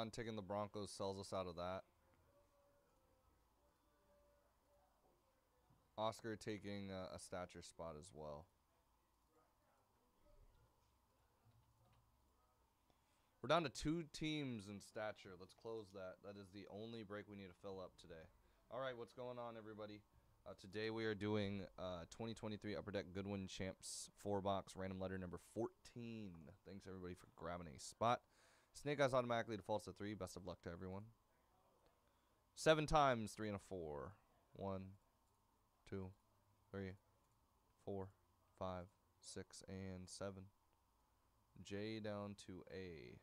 on taking the Broncos sells us out of that. Oscar taking a stature spot as well. We're down to 2 teams in stature. Let's close that. That is the only break we need to fill up today. All right, what's going on, everybody? Today we are doing 2023 Upper Deck Goodwin Champs 4-box random letter number 14. Thanks, everybody, for grabbing a spot. Snake Eyes automatically defaults to 3. Best of luck to everyone. 7 times, 3 and a 4. 1, 2, 3, 4, 5, 6, and 7. J down to A.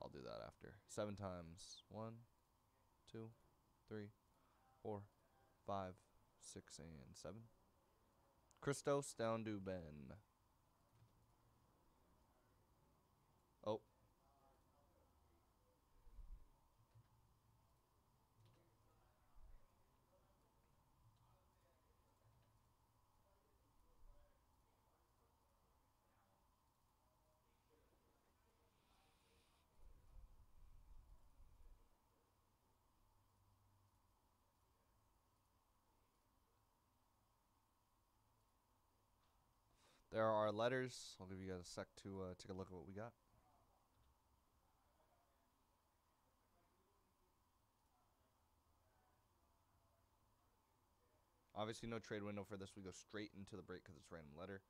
I'll do that after. 7 times. 1, 2, 3, 4, 5, 6, and 7. Christos down to Ben. Oh. There are letters. I'll give you guys a sec to take a look at what we got. Obviously, no trade window for this. We go straight into the break because it's random letter.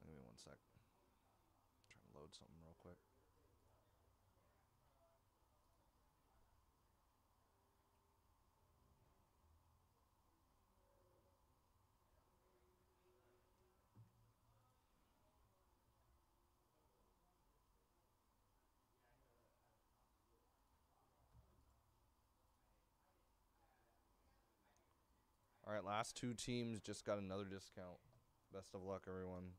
I'll give me one sec. I'm trying to load something real quick. All right, last 2 teams just got another discount. Best of luck, everyone.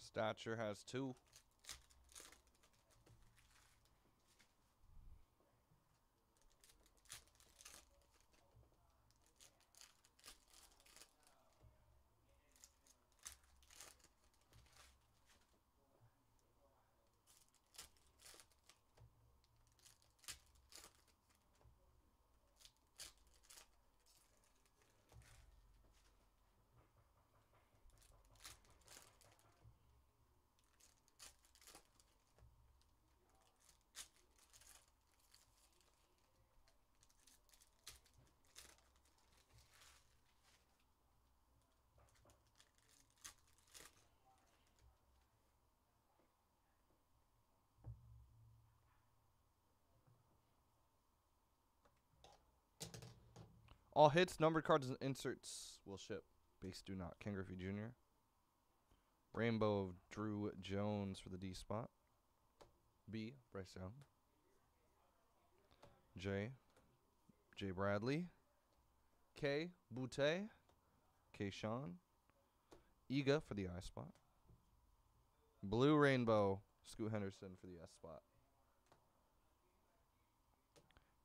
Stature has 2. All hits, numbered cards, and inserts will ship. Base do not. Ken Griffey Jr. Rainbow of Drew Jones for the D spot. B, Bryce Young. J Bradley. K, Boutte. K, Sean. Iga for the I spot. Blue Rainbow, Scoot Henderson for the S spot.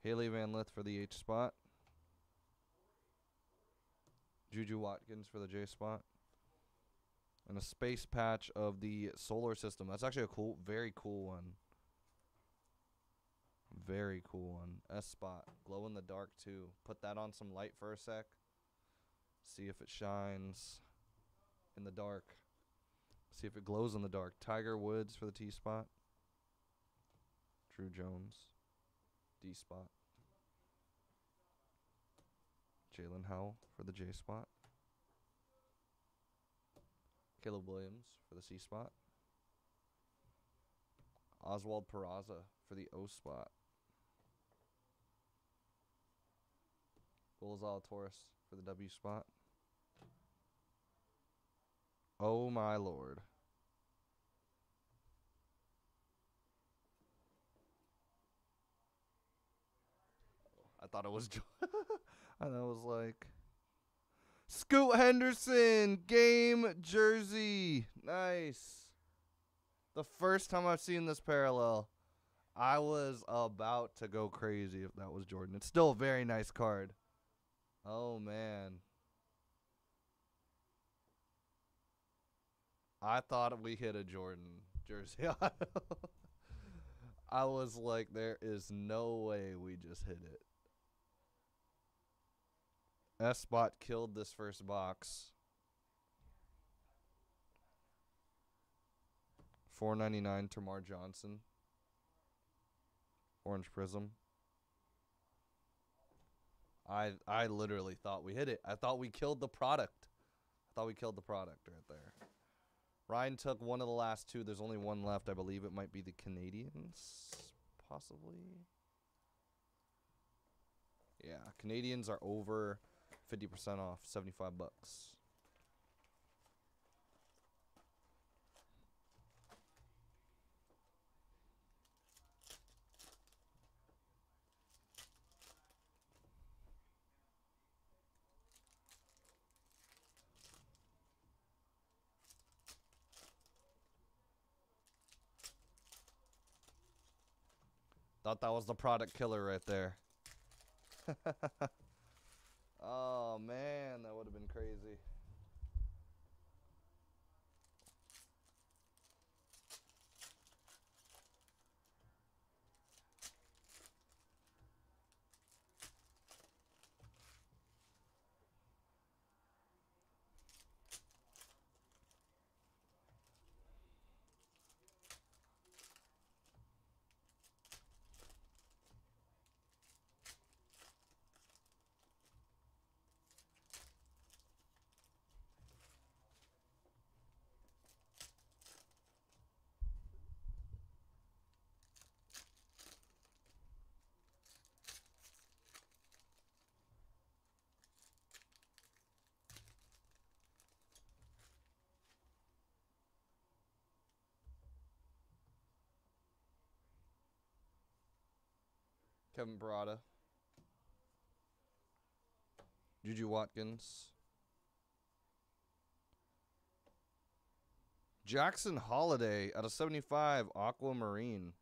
Haley Van Lith for the H spot. Juju Watkins for the J spot. And a space patch of the solar system. That's actually a cool, very cool one. Very cool one. S spot. Glow in the dark, too. Put that on some light for a sec. See if it shines in the dark. See if it glows in the dark. Tiger Woods for the T spot. Drew Jones. D spot. Jalen Howell for the J spot. Caleb Williams for the C spot. Oswald Peraza for the O spot. Gonzalo Torres for the W spot. Oh, my Lord. I thought it was and I was like, Scoot Henderson game jersey. Nice. The first time I've seen this parallel, I was about to go crazy if that was Jordan. It's still a very nice card. Oh, man. I thought we hit a Jordan jersey. I was like, there is no way we just hit it. S-Bot killed this first box. $4.99 Tamar Johnson. Orange Prism. I literally thought we hit it. I thought we killed the product. I thought we killed the product right there. Ryan took one of the last two. There's only one left. I believe it might be the Canadians, possibly. Yeah, Canadians are over 50% off, $75. Thought that was the product killer right there. Oh, man, that would have been crazy. Kevin Parada. Juju Watkins. Jackson Holiday out of 75. Aquamarine.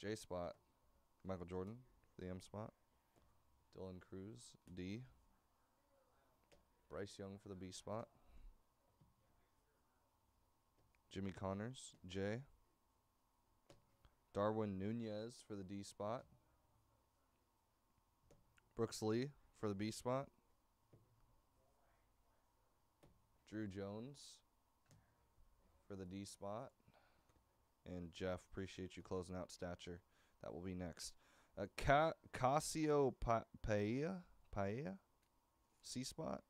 J spot. Michael Jordan. The M spot. Dylan Cruz. D. Bryce Young for the B spot. Jimmy Connors. J. Darwin Nunez for the D spot. Brooks Lee for the B spot. Drew Jones for the D spot. And Jeff, appreciate you closing out Stature. That will be next. Cassio Paiella, C spot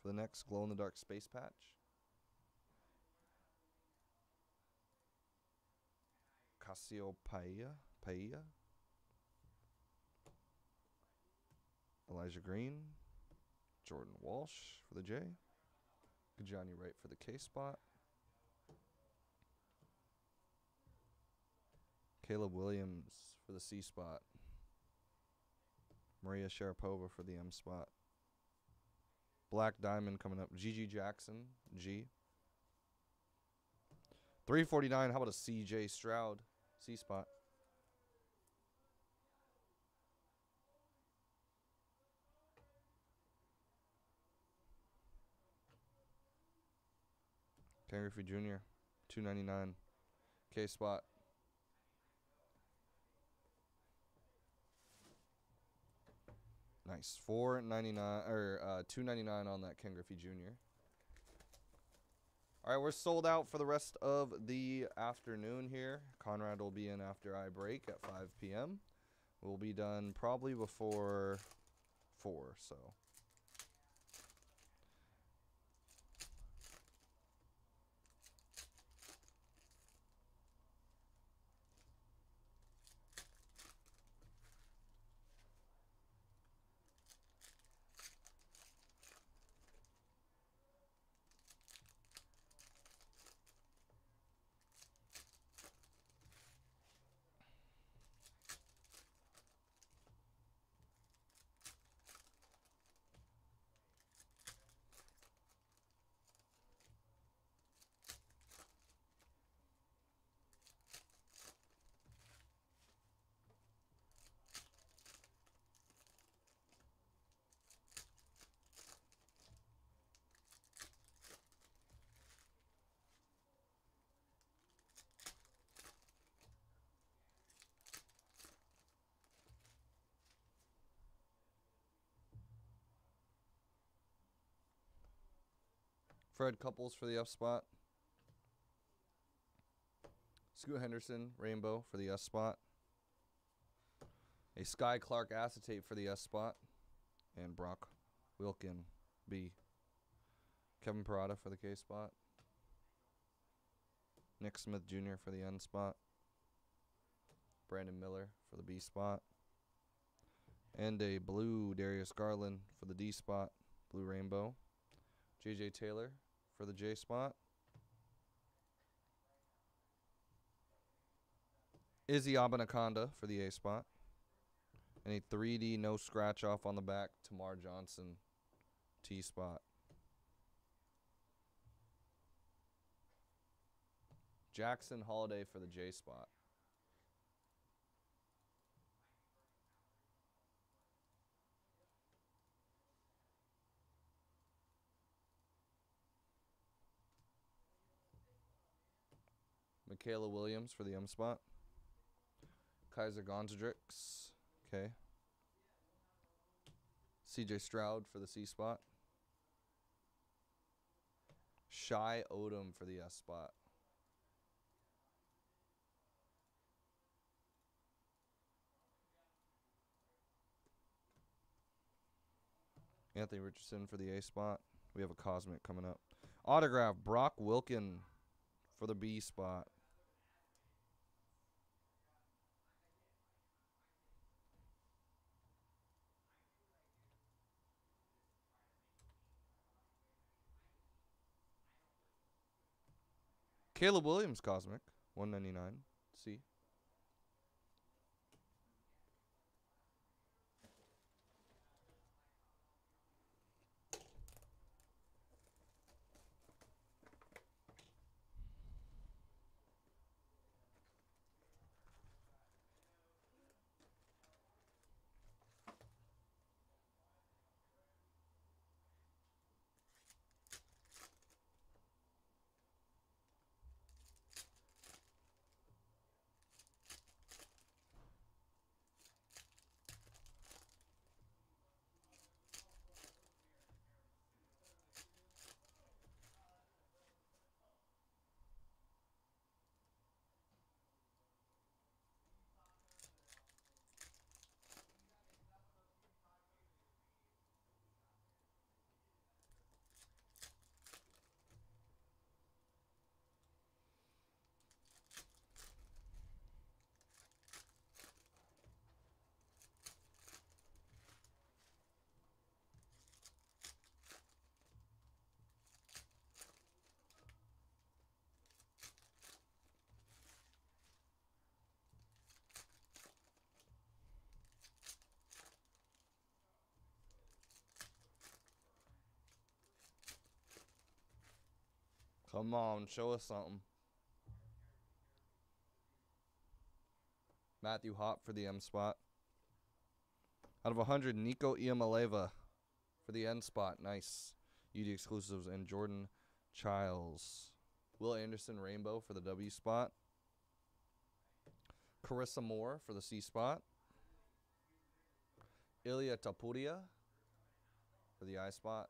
for the next glow-in-the-dark space patch. Cassio Paiella. Elijah Green, Jordan Walsh for the J, Johnny Wright for the K spot, Caleb Williams for the C spot, Maria Sharapova for the M spot, Black Diamond coming up, Gigi Jackson, G, 349, how about a CJ Stroud, C spot. Ken Griffey Jr., 299, K spot. Nice, 499 or 299 on that Ken Griffey Jr. All right, we're sold out for the rest of the afternoon here. Conrad will be in after I break at 5 p.m. We'll be done probably before 4, so. Fred Couples for the F spot. Scoot Henderson, Rainbow for the S spot. A Sky Clark Acetate for the S spot. And Brock Wilkin, B. Kevin Parada for the K spot. Nick Smith Jr. for the N spot. Brandon Miller for the B spot. And a blue Darius Garland for the D spot. Blue Rainbow. JJ Taylor for the J spot. Izzy Abanaconda for the A spot. And a 3D no scratch off on the back, Tamar Johnson, T spot. Jackson Holiday for the J spot. Michaela Williams for the M spot. Kaiser Gonzadrix, okay. CJ Stroud for the C spot. Shai Odom for the S spot. Anthony Richardson for the A spot. We have a Cosmic coming up. Autograph, Brock Wilkin for the B spot. Caleb Williams, Cosmic, 199. C. Come on, show us something. Matthew Hopp for the M spot. Out of 100, Nico Iamaleva for the N spot. Nice. UD exclusives and Jordan Childs. Will Anderson Rainbow for the W spot. Carissa Moore for the C spot. Ilya Tapuria for the I spot.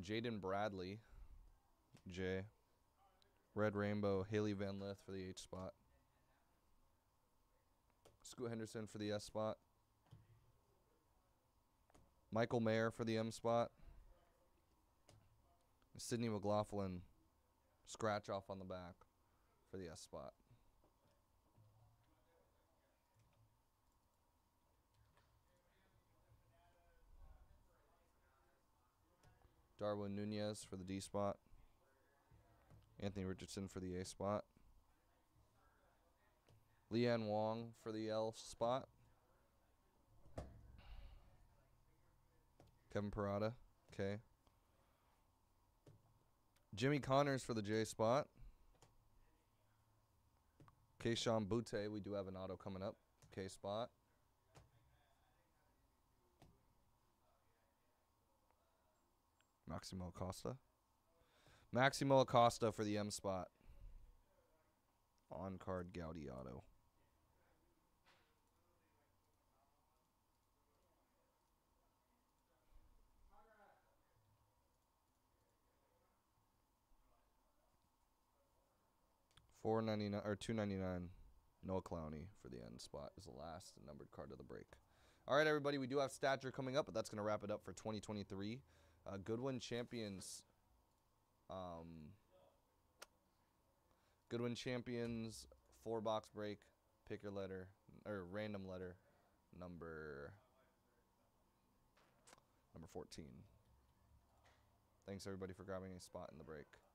Jaden Bradley, J. Red Rainbow, Haley Van Lith for the H spot. Scoot Henderson for the S spot. Michael Mayer for the M spot. Sydney McLaughlin, scratch off on the back for the S spot. Darwin Nunez for the D spot. Anthony Richardson for the A spot. Leanne Wong for the L spot. Kevin Parada, okay. Jimmy Connors for the J spot. Cassio Paiella, we do have an auto coming up. K spot. Maximo Acosta. Maximo Acosta for the M spot. On card Gaudy auto. $4.99 or $2.99. Noah Clowney for the end spot is the last numbered card of the break. All right, everybody, we do have Stature coming up, but that's going to wrap it up for 2023. Goodwin Champions. Goodwin Champions 4-box break. Pick your letter or random letter, number 14. Thanks everybody for grabbing a spot in the break.